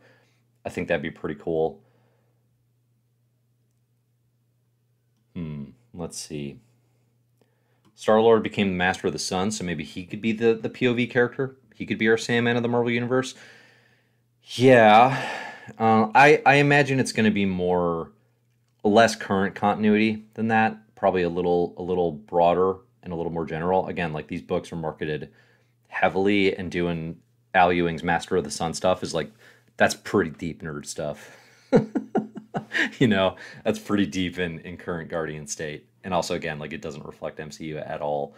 I think that'd be pretty cool. Hmm, let's see. Star-Lord became the Master of the Sun, so maybe he could be the, the P O V character. He could be our Sandman of the Marvel Universe. Yeah. Uh, I, I imagine it's going to be more, less current continuity than that. Probably a little, a little broader and a little more general. Again, like, these books are marketed heavily, and doing Al Ewing's Master of the Sun stuff is, like, that's pretty deep nerd stuff. You know, that's pretty deep in, in current Guardian state. And also, again, like, it doesn't reflect M C U at all.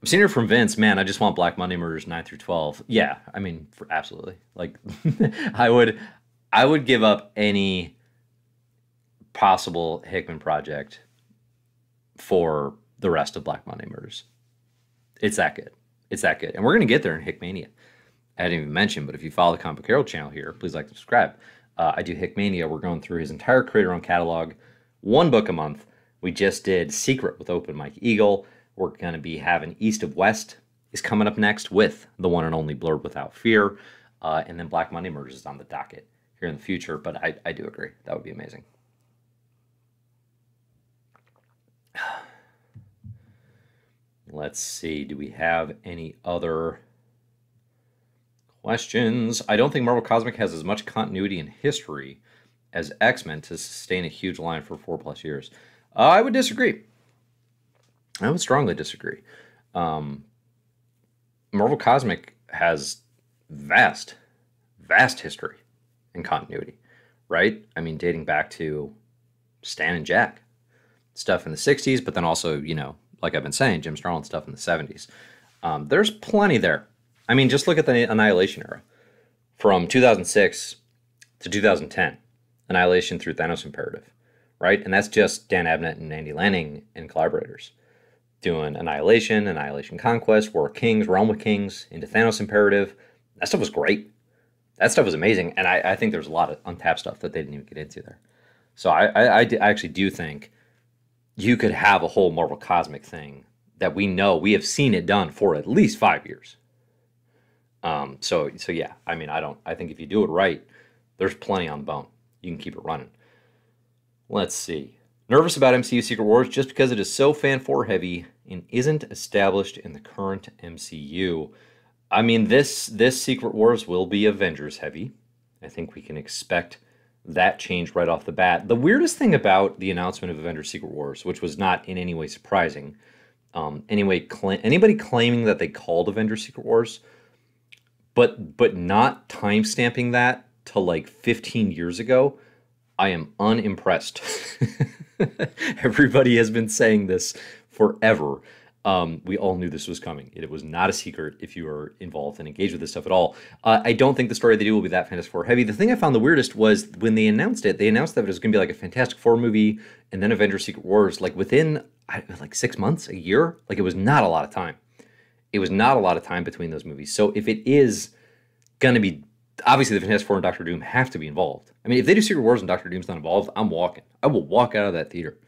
I'm seeing it from Vince. Man, I just want Black Monday Murders nine through twelve. Yeah, I mean, for, absolutely. Like, I would I would give up any possible Hickman project for the rest of Black Monday Murders. It's that good. It's that good. And we're going to get there in Hickmania. I didn't even mention, but if you follow the Comic Book Herald channel here, please like and subscribe. Uh, I do Hickmania. We're going through his entire creator-owned catalog, one book a month. We just did Secret with Open Mike Eagle. We're going to be having East of West is coming up next with the one and only Blurred Without Fear. Uh, and then Black Monday Murders is on the docket here in the future, but I, I do agree. That would be amazing. Let's see. Do we have any other questions? I don't think Marvel Cosmic has as much continuity in history as X-Men to sustain a huge line for four plus years. Uh, I would disagree. I would strongly disagree. Um, Marvel Cosmic has vast, vast history and continuity, right? I mean, dating back to Stan and Jack stuff in the sixties, but then also, you know, like I've been saying, Jim Starlin stuff in the seventies. Um, there's plenty there. I mean, just look at the Annihilation era from two thousand six to two thousand ten. Annihilation through Thanos Imperative, right? And that's just Dan Abnett and Andy Lanning and collaborators doing Annihilation, Annihilation Conquest, War of Kings, Realm of Kings, into Thanos Imperative. That stuff was great. That stuff was amazing. And I, I think there's a lot of untapped stuff that they didn't even get into there. So I, I, I, d- I actually do think you could have a whole Marvel Cosmic thing that we know we have seen it done for at least five years. Um, so, so yeah, I mean, I don't, I think if you do it right, there's plenty on the bone. You can keep it running. Let's see. Nervous about M C U Secret Wars just because it is so fan four heavy and isn't established in the current M C U. I mean, this, this Secret Wars will be Avengers heavy. I think we can expect that change right off the bat. The weirdest thing about the announcement of Avengers Secret Wars, which was not in any way surprising, um, anyway, cl- anybody claiming that they called Avengers Secret Wars, but but not timestamping that to like fifteen years ago, I am unimpressed. Everybody has been saying this forever. Um, we all knew this was coming. It was not a secret if you were involved and engaged with this stuff at all. Uh, I don't think the story they do will be that Fantastic Four heavy. The thing I found the weirdest was when they announced it, they announced that it was going to be like a Fantastic Four movie and then Avengers Secret Wars, like within I, like six months, a year. Like it was not a lot of time. It was not a lot of time between those movies. So if it is going to be, obviously the Fantastic Four and Doctor Doom have to be involved. I mean, if they do Secret Wars and Doctor Doom's not involved, I'm walking. I will walk out of that theater.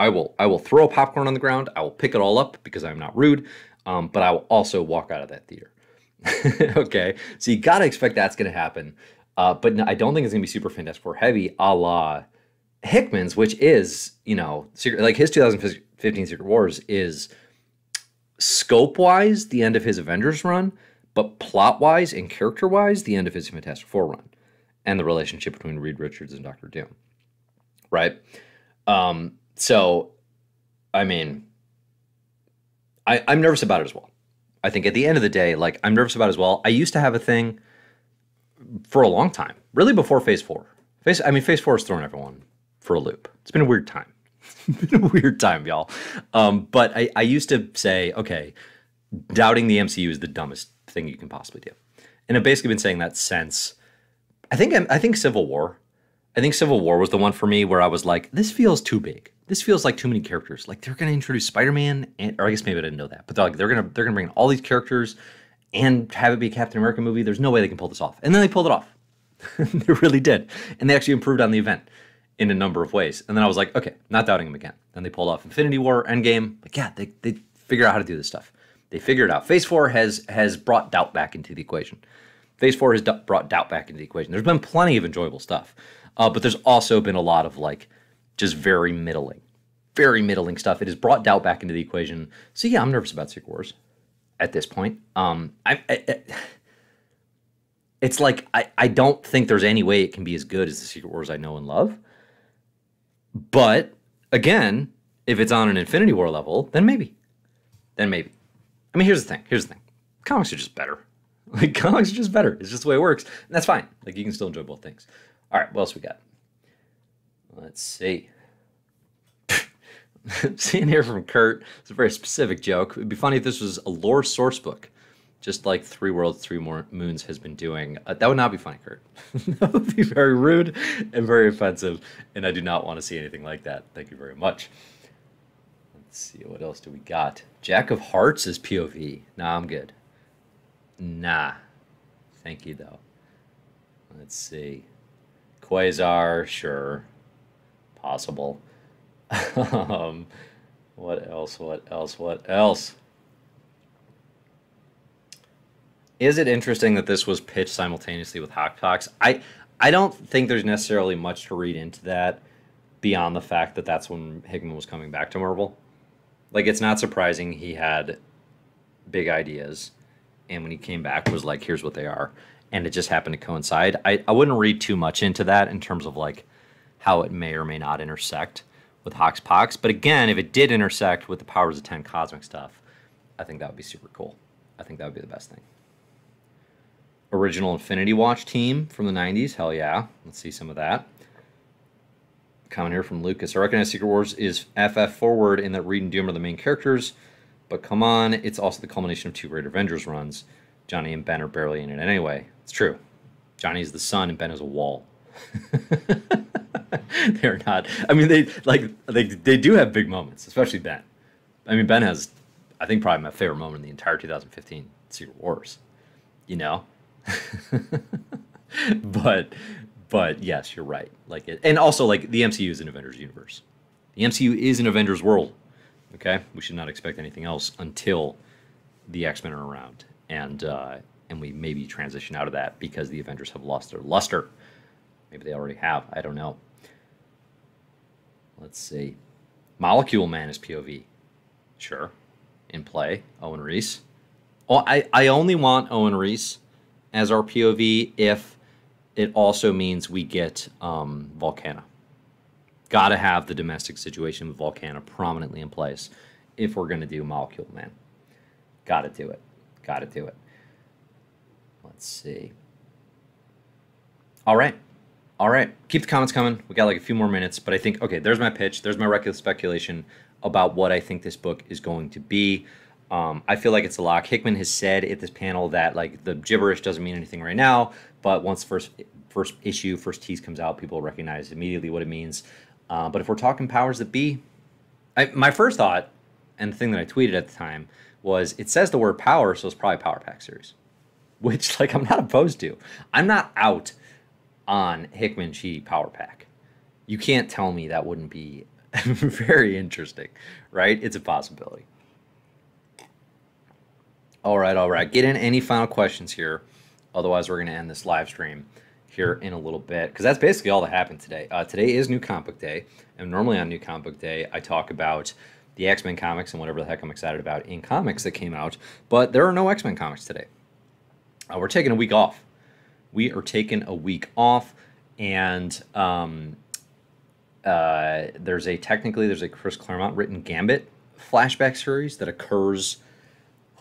I will I will throw popcorn on the ground. I will pick it all up because I'm not rude, um, but I will also walk out of that theater. Okay, so you got to expect that's going to happen. Uh, but no, I don't think it's going to be super Fantastic Four heavy a la Hickman's, which is, you know, secret, like his two thousand fifteen Secret Wars is scope-wise the end of his Avengers run, but plot-wise and character-wise the end of his Fantastic Four run and the relationship between Reed Richards and Doctor Doom, right? Um... So, I mean, I, I'm nervous about it as well. I think at the end of the day, like, I'm nervous about it as well. I used to have a thing for a long time, really before Phase four. Phase, I mean, Phase four has thrown everyone for a loop. It's been a weird time. It's been a weird time, y'all. Um, but I, I used to say, okay, doubting the M C U is the dumbest thing you can possibly do. And I've basically been saying that since, I think, I think Civil War. I think Civil War was the one for me where I was like, this feels too big. This feels like too many characters. Like they're going to introduce Spider-Man, and, or I guess maybe I didn't know that, but they're like they're going to they're going to bring in all these characters and have it be a Captain America movie. There's no way they can pull this off. And then they pulled it off. They really did. And they actually improved on the event in a number of ways. And then I was like, okay, not doubting them again. Then they pulled off Infinity War, Endgame. Like yeah, they they figure out how to do this stuff. They figured it out. Phase four has has brought doubt back into the equation. Phase four has do- brought doubt back into the equation. There's been plenty of enjoyable stuff. Uh, but there's also been a lot of like just very middling, very middling stuff. It has brought doubt back into the equation. So yeah, I'm nervous about Secret Wars at this point. Um, I, I, I it's like I, I don't think there's any way it can be as good as the Secret Wars I know and love. But again, if it's on an Infinity War level, then maybe, then maybe. I mean, here's the thing. Here's the thing. Comics are just better. Like comics are just better. It's just the way it works, and that's fine. Like you can still enjoy both things. All right, what else we got? Let's see. Seeing here from Kurt, it's a very specific joke. It'd be funny if this was a lore source book, just like Three Worlds, Three Moons has been doing. Uh, that would not be funny, Kurt. That would be very rude and very offensive, and I do not want to see anything like that. Thank you very much. Let's see, what else do we got? Jack of Hearts is P O V. Nah, I'm good. Nah. Thank you, though. Let's see. Quasar, sure, possible. um, what else, what else, what else? Is it interesting that this was pitched simultaneously with Hawk Talks? I I don't think there's necessarily much to read into that beyond the fact that that's when Hickman was coming back to Marvel. Like, it's not surprising he had big ideas, and when he came back, was like, here's what they are. And it just happened to coincide. I, I wouldn't read too much into that in terms of, like, how it may or may not intersect with Hox Pox. But again, if it did intersect with the Powers of ten cosmic stuff, I think that would be super cool. I think that would be the best thing. Original Infinity Watch team from the nineties. Hell yeah. Let's see some of that. Comment here from Lucas. I recognize Secret Wars is F F forward in that Reed and Doom are the main characters, but come on, it's also the culmination of two great Avengers runs. Johnny and Ben are barely in it anyway. It's true. Johnny's the sun and Ben is a wall. They're not. I mean, they like they they do have big moments, especially Ben. I mean, Ben has, I think, probably my favorite moment in the entire two thousand fifteen Secret Wars. You know. but but yes, you're right. Like it, and also like the M C U is an Avengers universe. The M C U is an Avengers world. Okay, we should not expect anything else until the X-Men are around, and uh, and we maybe transition out of that because the Avengers have lost their luster. Maybe they already have. I don't know. Let's see. Molecule Man is P O V. Sure. In play, Owen Reese. Oh, I, I only want Owen Reese as our P O V if it also means we get um, Volcana. Gotta have the domestic situation with Volcana prominently in place if we're going to do Molecule Man. Gotta do it. Gotta do it. Let's see. All right. All right, keep the comments coming. We got like a few more minutes, but I think, okay, there's my pitch. There's my reckless speculation about what I think this book is going to be. Um, I feel like it's a lock. Hickman has said at this panel that like the gibberish doesn't mean anything right now, but once first first issue, first tease comes out, people recognize immediately what it means. Uh, but if we're talking powers that be, I, my first thought, and the thing that I tweeted at the time, was it says the word power, so it's probably a Power Pack series, which like I'm not opposed to. I'm not out on Hickman Schiti Power Pack. You can't tell me that wouldn't be very interesting, right? It's a possibility. All right, all right. Get in any final questions here. Otherwise, we're going to end this live stream here in a little bit, because that's basically all that happened today. Uh, today is New Comic Book Day, and normally on New Comic Book Day, I talk about the X-Men comics and whatever the heck I'm excited about in comics that came out, but there are no X-Men comics today. Uh, we're taking a week off. We are taking a week off, and um, uh, there's a technically there's a Chris Claremont written Gambit flashback series that occurs.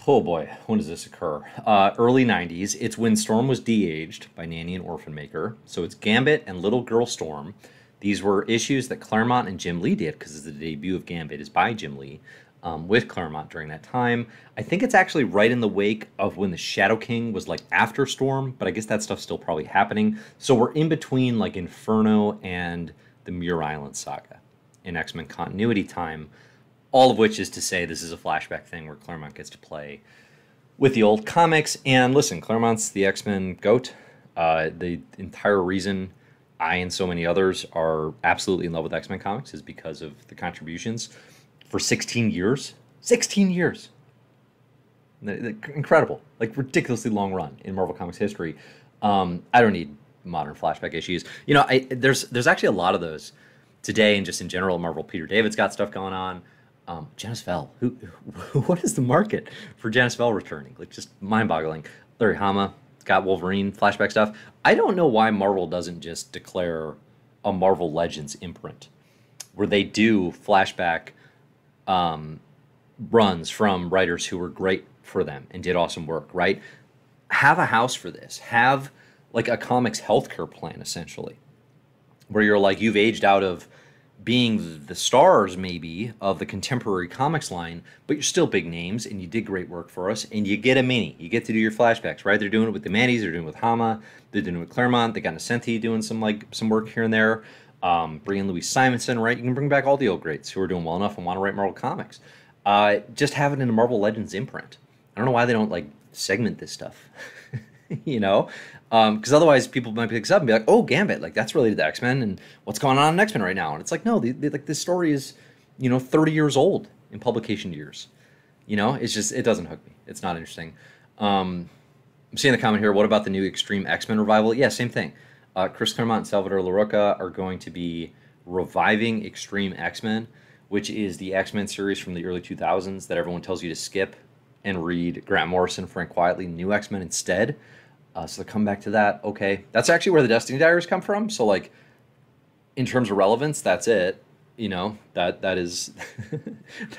Oh boy, when does this occur? Uh, early nineties. It's when Storm was de-aged by Nanny and Orphan Maker. So it's Gambit and Little Girl Storm. These were issues that Claremont and Jim Lee did because the debut of Gambit is by Jim Lee. Um, with Claremont during that time. I think it's actually right in the wake of when the Shadow King was like after Storm, but I guess that stuff's still probably happening. So we're in between like Inferno and the Muir Island saga in X-Men continuity time, all of which is to say this is a flashback thing where Claremont gets to play with the old comics. And listen, Claremont's the X-Men goat. Uh, the entire reason I and so many others are absolutely in love with X-Men comics is because of the contributions. For sixteen years, sixteen years, incredible, like ridiculously long run in Marvel Comics history. Um, I don't need modern flashback issues. You know, I, there's there's actually a lot of those today, and just in general, Marvel. Peter David's got stuff going on. Um, Janice Vell, who, who, what is the market for Janice Vell returning? Like just mind-boggling. Larry Hama got Wolverine flashback stuff. I don't know why Marvel doesn't just declare a Marvel Legends imprint where they do flashback. Um, runs from writers who were great for them and did awesome work, right? Have a house for this. Have like a comics healthcare plan, essentially, where you're like, you've aged out of being the stars maybe of the contemporary comics line, but you're still big names and you did great work for us, and you get a mini. You get to do your flashbacks, right? They're doing it with the Mandy's, they're doing it with Hama, they're doing it with Claremont, they got Nascenti doing some like some work here and there. Um, bring in Louis Simonson, right? You can bring back all the old greats who are doing well enough and want to write Marvel comics. Uh, just have it in a Marvel Legends imprint. I don't know why they don't, like, segment this stuff, you know? Because um, otherwise people might pick this up and be like, oh, Gambit, like, that's related to X-Men and what's going on in X-Men right now. And it's like, no, they, they, like, this story is, you know, thirty years old in publication years. You know? It's just, it doesn't hook me. It's not interesting. Um, I'm seeing the comment here, what about the new Extreme X-Men revival? Yeah, same thing. uh, Chris Claremont and Salvador LaRocca are going to be reviving Extreme X-Men, which is the X-Men series from the early two thousands that everyone tells you to skip and read Grant Morrison, Frank Quietly, New X-Men instead. Uh, so they come back to that. Okay, that's actually where the Destiny Diaries come from. So like, in terms of relevance, that's it. You know, that that is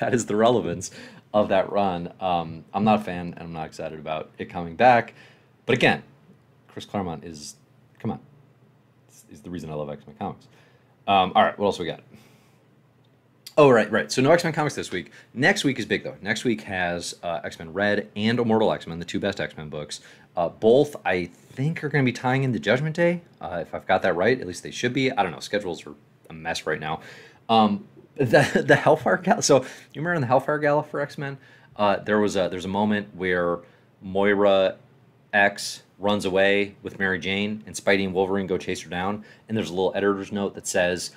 that is the relevance of that run. Um, I'm not a fan, and I'm not excited about it coming back. But again, Chris Claremont is, come on, is the reason I love X-Men comics. Um, all right, what else we got? Oh, right, right. So no X-Men comics this week. Next week is big, though. Next week has uh, X-Men Red and Immortal X-Men, the two best X-Men books. Uh, both, I think, are going to be tying into Judgment Day, uh, if I've got that right. At least they should be. I don't know. Schedules are a mess right now. Um, the, the Hellfire Gala. So you remember in the Hellfire Gala for X-Men, uh, there was a, there's a moment where Moira X runs away with Mary Jane, and Spidey and Wolverine go chase her down. And there's a little editor's note that says,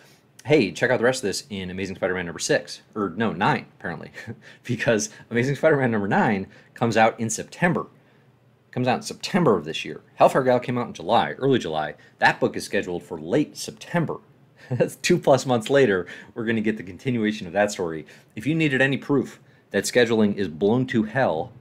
hey, check out the rest of this in Amazing Spider-Man number six, or no, nine, apparently, because Amazing Spider-Man number nine comes out in September. Comes out in September of this year. Hellfire Gala came out in July, early July. That book is scheduled for late September. That's two plus months later, we're going to get the continuation of that story. If you needed any proof that scheduling is blown to hell,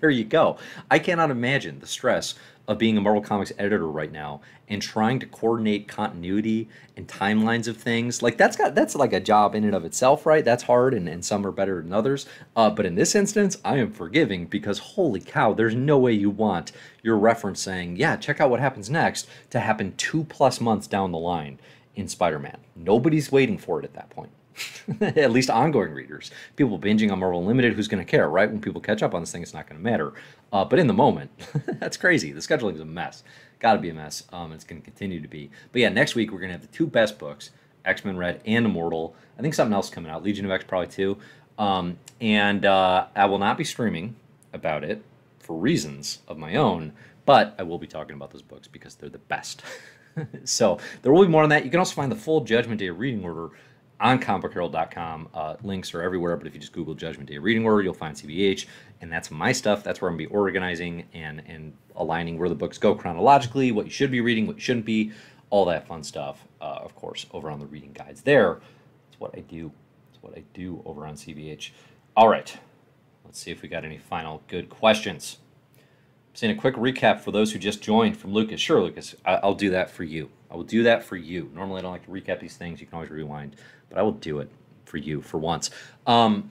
there you go. I cannot imagine the stress of being a Marvel Comics editor right now and trying to coordinate continuity and timelines of things. Like that's got that's like a job in and of itself, right? That's hard, and, and some are better than others. Uh, but in this instance, I am forgiving, because holy cow, there's no way you want your reference saying, yeah, check out what happens next, to happen two plus months down the line in Spider-Man. Nobody's waiting for it at that point. At least ongoing readers. People binging on Marvel Unlimited, who's going to care, right? When people catch up on this thing, it's not going to matter. Uh, but in the moment, that's crazy. The scheduling is a mess. Got to be a mess. Um, it's going to continue to be. But yeah, next week we're going to have the two best books, X-Men Red and Immortal. I think something else coming out, Legion of X probably too. Um, and uh, I will not be streaming about it for reasons of my own, but I will be talking about those books because they're the best. So there will be more on that. You can also find the full Judgment Day reading order on Comic Book Herald dot com. Uh, links are everywhere, but if you just Google Judgment Day Reading Order, you'll find C B H, and that's my stuff. That's where I'm going to be organizing and, and aligning where the books go chronologically, what you should be reading, what you shouldn't be, all that fun stuff, uh, of course, over on the reading guides there. That's what I do. That's what I do over on C B H. All right, let's see if we got any final good questions. I'm seeing a quick recap for those who just joined from Lucas. Sure, Lucas, I I'll do that for you. I will do that for you. Normally, I don't like to recap these things. You can always rewind, but I will do it for you for once. Um,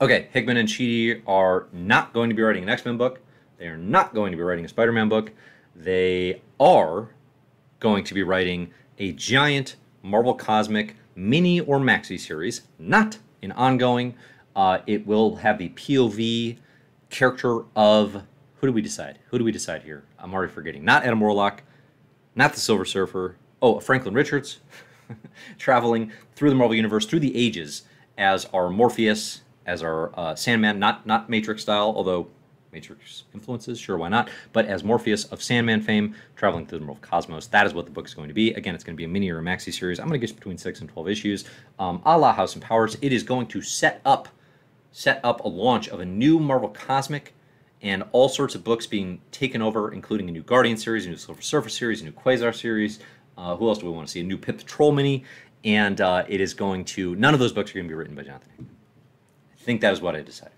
okay, Hickman and Schiti are not going to be writing an X-Men book. They are not going to be writing a Spider-Man book. They are going to be writing a giant Marvel Cosmic mini or maxi series, not an ongoing. Uh, it will have the P O V character of, who do we decide? Who do we decide here? I'm already forgetting. Not Adam Warlock. Not the Silver Surfer. Oh, Franklin Richards, traveling through the Marvel Universe, through the ages, as our Morpheus, as our uh, Sandman, not not Matrix style, although Matrix influences, sure, why not, but as Morpheus of Sandman fame, traveling through the Marvel Cosmos. That is what the book is going to be. Again, it's going to be a mini or a maxi series. I'm going to guess between six and twelve issues. Um, a la House and Powers, it is going to set up, set up a launch of a new Marvel Cosmic and all sorts of books being taken over, including a new Guardian series, a new Silver Surfer series, a new Quasar series. Uh, who else do we want to see? A new Pip Patrol mini. And uh, it is going to, none of those books are going to be written by Jonathan Hickman. I think that is what I decided.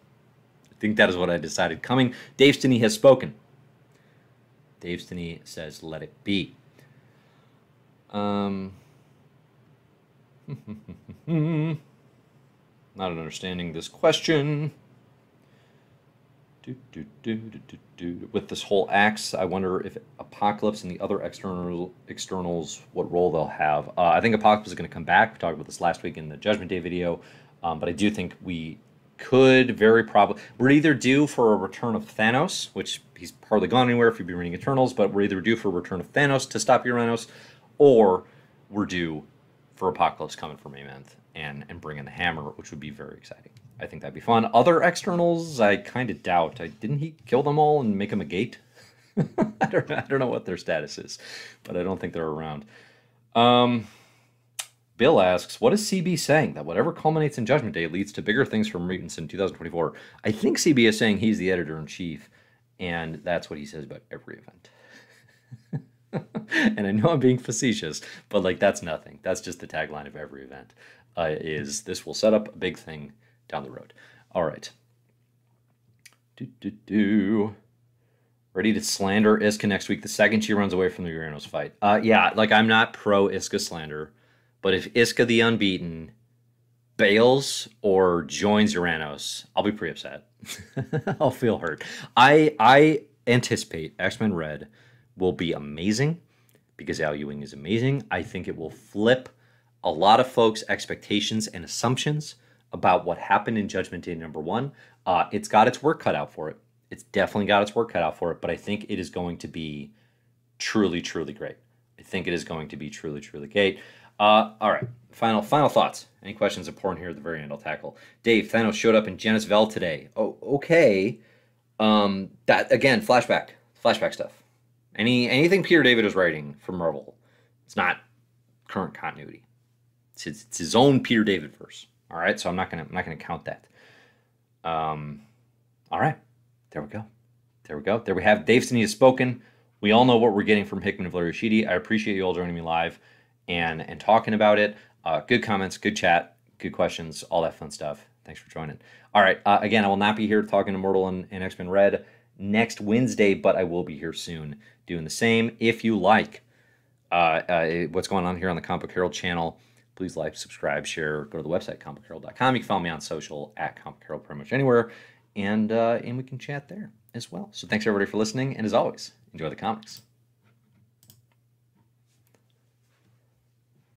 I think that is what I decided coming. Dave Stinney has spoken. Dave Stinney says, let it be. Um, not understanding this question. Do, do, do, do, do, do. With this whole Axe, I wonder if Apocalypse and the other external externals, what role they'll have. Uh, I think Apocalypse is going to come back. We talked about this last week in the Judgment Day video, um, but I do think we could very probably, we're either due for a return of Thanos, which he's hardly gone anywhere if you've been reading Eternals, but we're either due for a return of Thanos to stop Uranus, or we're due for Apocalypse coming for Maymanth and, and bringing the hammer, which would be very exciting. I think that'd be fun. Other externals, I kind of doubt. I, didn't he kill them all and make them a gate? I don't know. I don't know what their status is, but I don't think they're around. Um, Bill asks, what is C B saying? That whatever culminates in Judgment Day leads to bigger things for mutants in two thousand twenty-four. I think C B is saying he's the editor-in-chief, and that's what he says about every event. And I know I'm being facetious, but like that's nothing. That's just the tagline of every event, uh, is this will set up a big thing down the road. All right. Do, do, do. Ready to slander Iska next week the second she runs away from the Uranus fight. Uh, yeah, like I'm not pro Iska slander, but if Iska the Unbeaten bails or joins Uranus, I'll be pretty upset. I'll feel hurt. I I anticipate X-Men Red will be amazing because Al Ewing is amazing. I think it will flip a lot of folks' expectations and assumptions about what happened in Judgment Day number one. Uh, it's got its work cut out for it. It's definitely got its work cut out for it, but I think it is going to be truly, truly great. I think it is going to be truly, truly great. Uh, all right, final final thoughts. Any questions are pouring here at the very end, I'll tackle. Dave, Thanos showed up in Janus Vel today. Oh, okay. Um, that, again, flashback. Flashback stuff. Any Anything Peter David is writing for Marvel, it's not current continuity. It's his, it's his own Peter David verse. All right, so I'm not gonna I'm not gonna count that. Um, all right, there we go, there we go, there we have. Dave Sinise has spoken. We all know what we're getting from Hickman and Valerio Schiti. I appreciate you all joining me live and and talking about it. Uh, good comments, good chat, good questions, all that fun stuff. Thanks for joining. All right, uh, again, I will not be here talking Immortal and, and X-Men Red next Wednesday, but I will be here soon doing the same. If you like uh, uh, what's going on here on the Comic Book Herald channel, please like, subscribe, share, go to the website, Comic Book Herald dot com. You can follow me on social at Comic Herald pretty much anywhere, and, uh, and we can chat there as well. So thanks everybody for listening, and as always, enjoy the comics.